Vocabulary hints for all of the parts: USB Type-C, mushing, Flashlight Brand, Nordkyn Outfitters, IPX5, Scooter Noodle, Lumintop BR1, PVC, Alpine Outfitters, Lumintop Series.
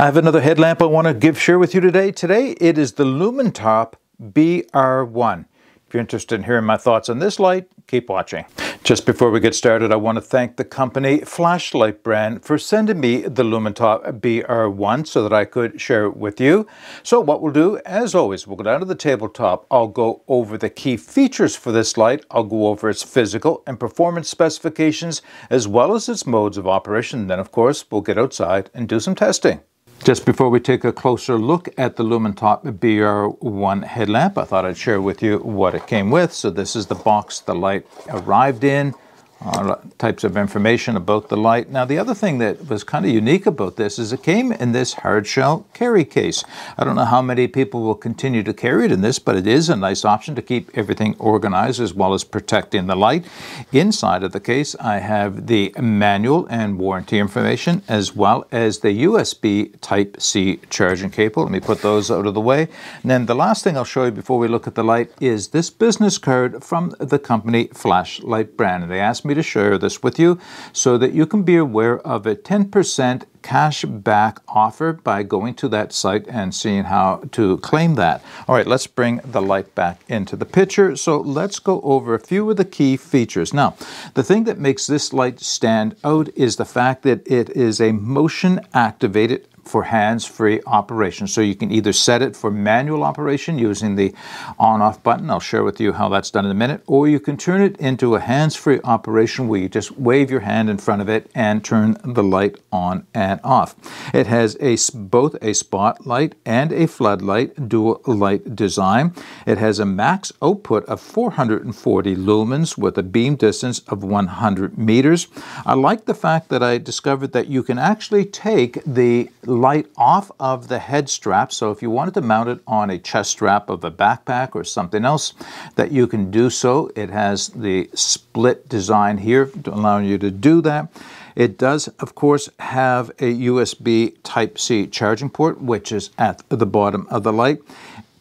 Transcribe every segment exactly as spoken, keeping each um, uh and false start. I have another headlamp I want to give share with you today. Today it is the Lumintop B R one. If you're interested in hearing my thoughts on this light, keep watching. Just before we get started, I want to thank the company Flashlight Brand for sending me the Lumintop B R one so that I could share it with you. So what we'll do, as always, we'll go down to the tabletop. I'll go over the key features for this light. I'll go over its physical and performance specifications, as well as its modes of operation. Then, of course, we'll get outside and do some testing. Just before we take a closer look at the Lumintop B R one headlamp, I thought I'd share with you what it came with. So this is the box the light arrived in, all types of information about the light. Now, the other thing that was kind of unique about this is it came in this hard shell carry case. I don't know how many people will continue to carry it in this, but it is a nice option to keep everything organized as well as protecting the light. Inside of the case, I have the manual and warranty information, as well as the U S B Type-C charging cable. Let me put those out of the way. And then the last thing I'll show you before we look at the light is this business card from the company Flashlight Brand. And they asked me to share this with you so that you can be aware of a ten percent cash back offer by going to that site and seeing how to claim that. All right, let's bring the light back into the picture. So let's go over a few of the key features. Now, the thing that makes this light stand out is the fact that it is a motion activated for hands-free operation. So you can either set it for manual operation using the on-off button. I'll share with you how that's done in a minute. Or you can turn it into a hands-free operation where you just wave your hand in front of it and turn the light on and off. It has a, both a spotlight and a floodlight dual light design. It has a max output of four hundred forty lumens with a beam distance of one hundred meters. I like the fact that I discovered that you can actually take the light off of the head strap, so if you wanted to mount it on a chest strap of a backpack or something else, that you can do so. It has the split design here allowing you to do that. It does, of course, have a U S B Type-C charging port, which is at the bottom of the light.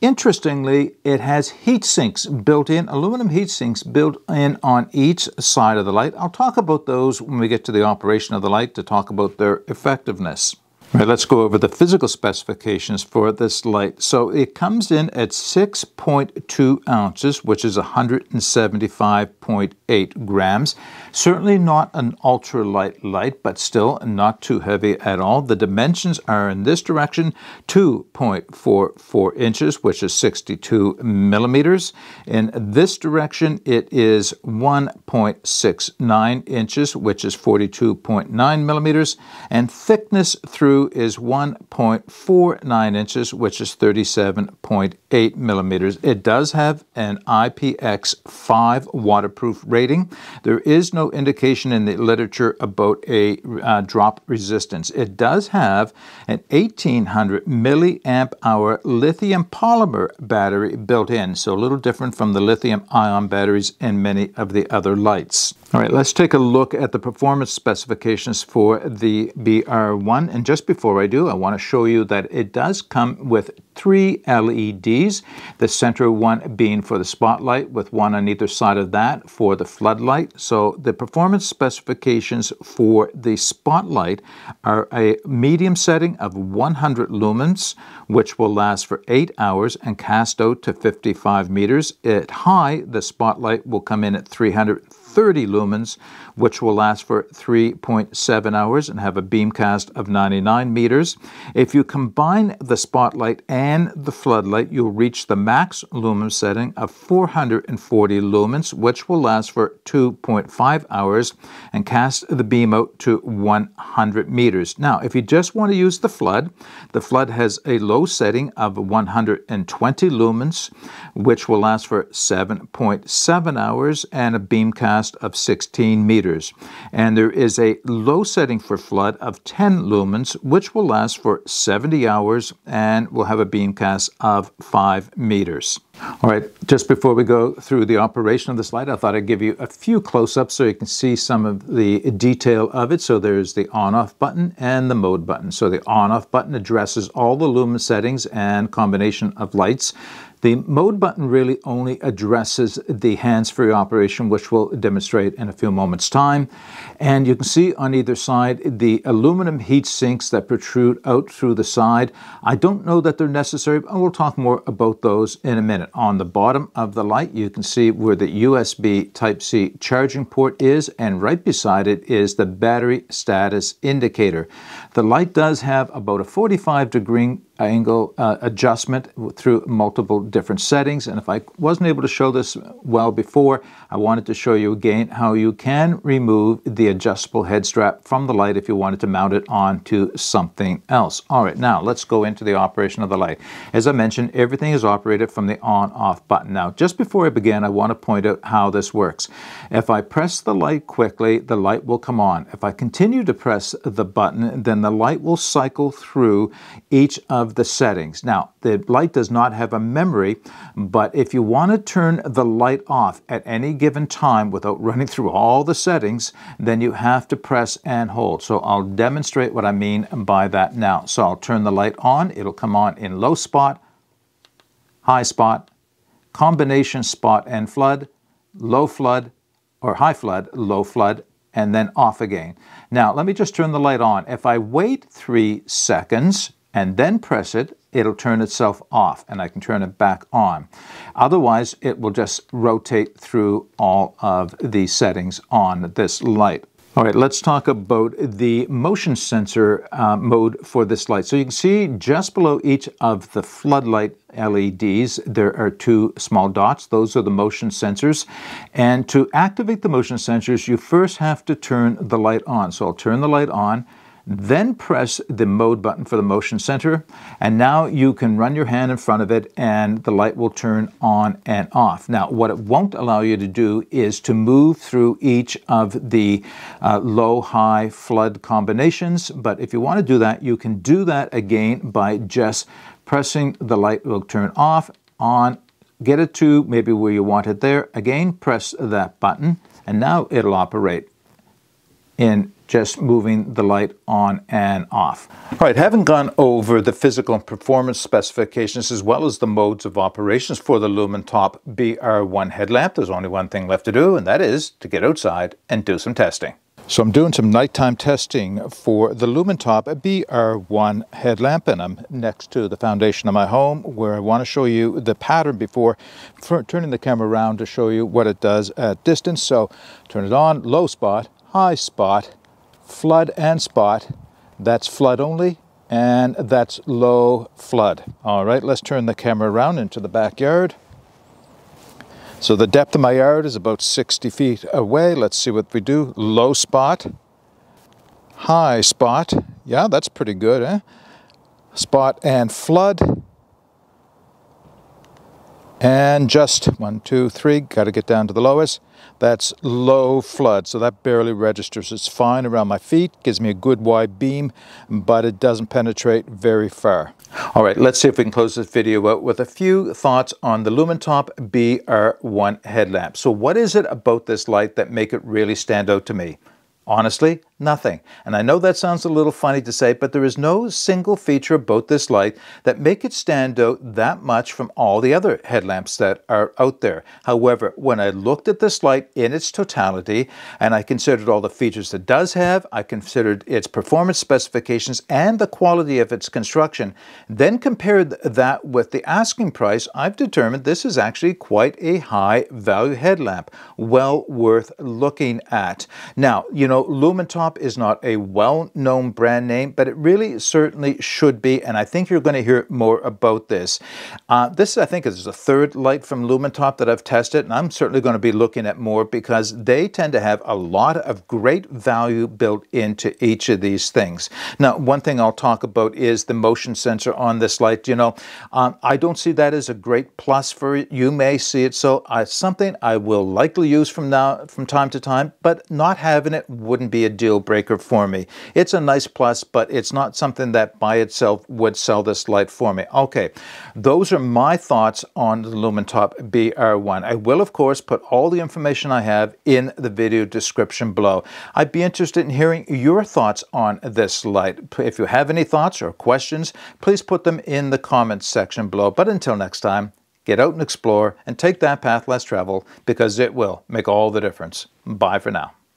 Interestingly, it has heat sinks built in, aluminum heat sinks built in on each side of the light. I'll talk about those when we get to the operation of the light to talk about their effectiveness. All right, let's go over the physical specifications for this light. So it comes in at six point two ounces, which is one hundred seventy-five point eight grams. Certainly not an ultralight light, but still not too heavy at all. The dimensions are in this direction, two point four four inches, which is sixty-two millimeters. In this direction, it is one point six nine inches, which is forty-two point nine millimeters, and thickness through is one point four nine inches, which is thirty-seven point eight millimeters. It does have an I P X five waterproof rating. There is no indication in the literature about a uh, drop resistance. It does have an eighteen hundred milliamp hour lithium polymer battery built in, so a little different from the lithium ion batteries in many of the other lights. All right, let's take a look at the performance specifications for the B R one. And just before I do, I want to show you that it does come with three L E Ds, the center one being for the spotlight, with one on either side of that for the floodlight. So the performance specifications for the spotlight are a medium setting of one hundred lumens, which will last for eight hours and cast out to fifty-five meters. At high, the spotlight will come in at three hundred thirty lumens, which will last for three point seven hours and have a beam cast of ninety-nine meters. If you combine the spotlight and the floodlight, you'll reach the max lumen setting of four hundred forty lumens, which will last for two point five hours and cast the beam out to one hundred meters. Now, if you just want to use the flood, the flood has a low setting of one hundred twenty lumens, which will last for seven point seven hours and a beam cast of sixteen meters, and there is a low setting for flood of ten lumens, which will last for seventy hours and will have a beam cast of five meters. All right, just before we go through the operation of this light, I thought I'd give you a few close-ups so you can see some of the detail of it. So there's the on-off button and the mode button. So the on-off button addresses all the lumen settings and combination of lights. The mode button really only addresses the hands-free operation, which we'll demonstrate in a few moments' time. And you can see on either side the aluminum heat sinks that protrude out through the side. I don't know that they're necessary, but we'll talk more about those in a minute. On the bottom of the light, you can see where the U S B Type-C charging port is, and right beside it is the battery status indicator. The light does have about a forty-five degree angle uh, adjustment through multiple different settings, and if I wasn't able to show this well before, I wanted to show you again how you can remove the adjustable head strap from the light if you wanted to mount it onto something else. All right, now let's go into the operation of the light. As I mentioned, everything is operated from the on-off button. Now, just before I begin, I want to point out how this works. If I press the light quickly, the light will come on. If I continue to press the button, then the light will cycle through each of the settings. Now, the light does not have a memory, but if you want to turn the light off at any given time without running through all the settings, then you have to press and hold. So I'll demonstrate what I mean by that now. So I'll turn the light on. It'll come on in low spot, high spot, combination spot and flood, low flood, or high flood, low flood, and then off again. Now, let me just turn the light on. If I wait three seconds, and then press it, it'll turn itself off, and I can turn it back on. Otherwise, it will just rotate through all of the settings on this light. All right, let's talk about the motion sensor uh, mode for this light. So you can see just below each of the floodlight L E Ds, there are two small dots. Those are the motion sensors. And to activate the motion sensors, you first have to turn the light on. So I'll turn the light on, then press the mode button for the motion sensor, and now you can run your hand in front of it and the light will turn on and off. Now, what it won't allow you to do is to move through each of the uh, low, high, flood combinations, but if you want to do that, you can do that again by just pressing the light will turn off, on, get it to maybe where you want it there. Again, press that button, and now it'll operate in just moving the light on and off. All right, having gone over the physical and performance specifications as well as the modes of operations for the Lumintop B R one headlamp, there's only one thing left to do, and that is to get outside and do some testing. So I'm doing some nighttime testing for the Lumintop B R one headlamp, and I'm next to the foundation of my home where I want to show you the pattern before turning the camera around to show you what it does at distance. So turn it on, low spot, high spot, flood and spot. That's flood only, and that's low flood. All right, let's turn the camera around into the backyard. So the depth of my yard is about sixty feet away. Let's see what we do. Low spot, high spot. Yeah, that's pretty good, eh? Spot and flood. And just one, two, three, got to get down to the lowest. That's low flood, so that barely registers. It's fine around my feet, gives me a good wide beam, but it doesn't penetrate very far. All right, let's see if we can close this video out with a few thoughts on the Lumintop B R one headlamp. So what is it about this light that make it really stand out to me? Honestly, nothing. And I know that sounds a little funny to say, but there is no single feature about this light that make it stand out that much from all the other headlamps that are out there. However, when I looked at this light in its totality, and I considered all the features it does have, I considered its performance specifications and the quality of its construction, then compared that with the asking price, I've determined this is actually quite a high value headlamp, well worth looking at. Now, you know, Lumintop is not a well-known brand name, but it really certainly should be, and I think you're going to hear more about this. Uh, this, I think, is the third light from Lumintop that I've tested, and I'm certainly going to be looking at more because they tend to have a lot of great value built into each of these things. Now, one thing I'll talk about is the motion sensor on this light. You know, um, I don't see that as a great plus for it. You may see it, so uh, something I will likely use from now, from time to time, but not having it wouldn't be a deal breaker for me. It's a nice plus, but it's not something that by itself would sell this light for me. Okay, those are my thoughts on the Lumintop B R one. I will, of course, put all the information I have in the video description below. I'd be interested in hearing your thoughts on this light. If you have any thoughts or questions, please put them in the comments section below. But until next time, Get out and explore and take that path less traveled, because it will make all the difference. Bye for now.